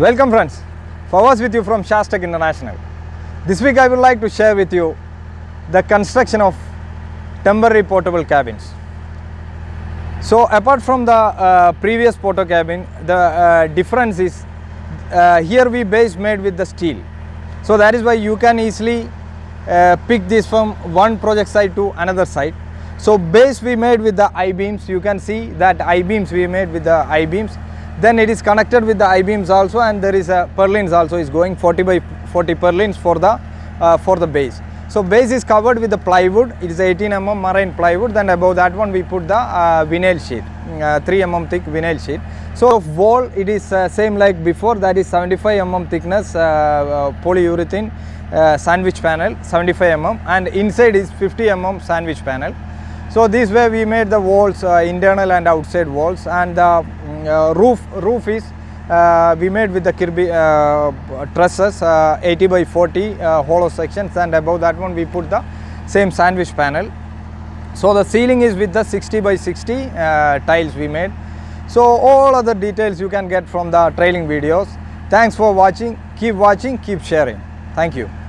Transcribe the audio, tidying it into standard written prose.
Welcome friends, Fawaz with you from Shaastec International. This week I would like to share with you the construction of temporary portable cabins. So apart from the previous porto cabin, the difference is here we made with the steel. So that is why you can easily pick this from one project site to another site. So base we made with the I-beams. You can see that I-beams we made with the I-beams. Then it is connected with the I-beams also, and there is a purlins also is going 40 by 40 purlins for the base. So base is covered with the plywood. It is 18 mm marine plywood. Then above that one we put the vinyl sheet, 3 mm thick vinyl sheet. So wall it is same like before, that is 75 mm thickness polyurethane sandwich panel, 75 mm, and inside is 50 mm sandwich panel. So this way we made the walls, internal and outside walls, and the roof is we made with the Kirby trusses, 80 by 40 hollow sections, and above that one we put the same sandwich panel. So the ceiling is with the 60 by 60 tiles we made. So all other details you can get from the trailing videos. Thanks for watching. Keep sharing. Thank you.